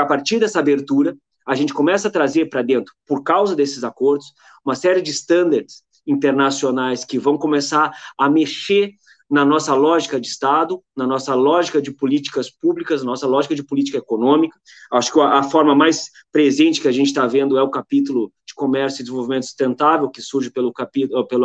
A partir dessa abertura, a gente começa a trazer para dentro, por causa desses acordos, uma série de standards internacionais que vão começar a mexer na nossa lógica de Estado, na nossa lógica de políticas públicas, nossa lógica de política econômica. Acho que a forma mais presente que a gente está vendo é o capítulo de comércio e desenvolvimento sustentável, que surge pelo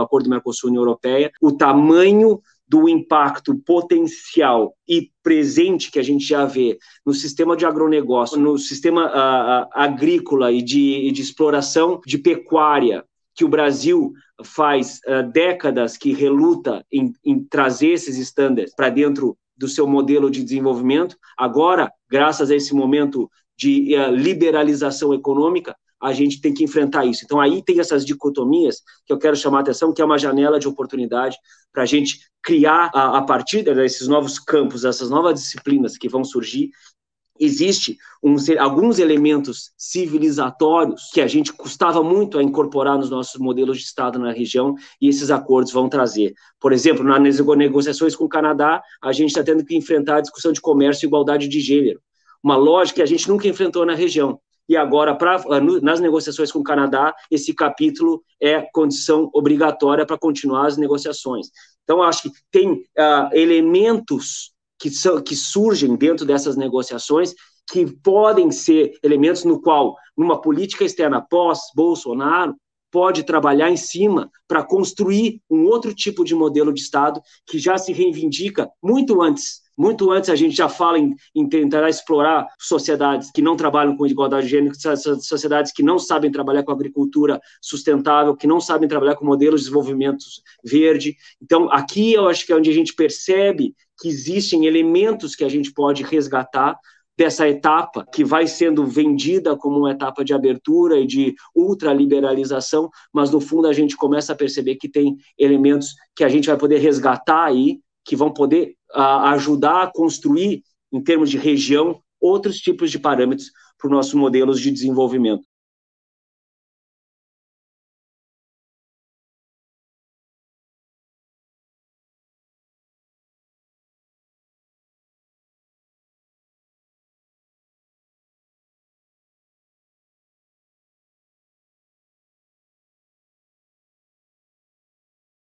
acordo do Mercosul-União Europeia. O tamanho do impacto potencial e presente que a gente já vê no sistema de agronegócio, no sistema agrícola e de exploração de pecuária, que o Brasil faz décadas que reluta em trazer esses estándares para dentro do seu modelo de desenvolvimento. Agora, graças a esse momento de liberalização econômica, a gente tem que enfrentar isso. Então, aí tem essas dicotomias que eu quero chamar a atenção, que é uma janela de oportunidade para a gente criar, a partir desses novos campos, dessas novas disciplinas que vão surgir. Existem alguns elementos civilizatórios que a gente custava muito a incorporar nos nossos modelos de Estado na região, e esses acordos vão trazer. Por exemplo, nas negociações com o Canadá, a gente está tendo que enfrentar a discussão de comércio e igualdade de gênero, uma lógica que a gente nunca enfrentou na região. E agora, nas negociações com o Canadá, esse capítulo é condição obrigatória para continuar as negociações. Então, acho que tem elementos que surgem dentro dessas negociações, que podem ser elementos no qual, numa política externa pós-Bolsonaro, pode trabalhar em cima para construir um outro tipo de modelo de Estado que já se reivindica muito antes. Muito antes a gente já fala em tentar explorar sociedades que não trabalham com igualdade de gênero, sociedades que não sabem trabalhar com agricultura sustentável, que não sabem trabalhar com modelos de desenvolvimento verde. Então, aqui eu acho que é onde a gente percebe que existem elementos que a gente pode resgatar dessa etapa que vai sendo vendida como uma etapa de abertura e de ultraliberalização, mas no fundo a gente começa a perceber que tem elementos que a gente vai poder resgatar aí, que vão poder ajudar a construir, em termos de região, outros tipos de parâmetros para os nossos modelos de desenvolvimento.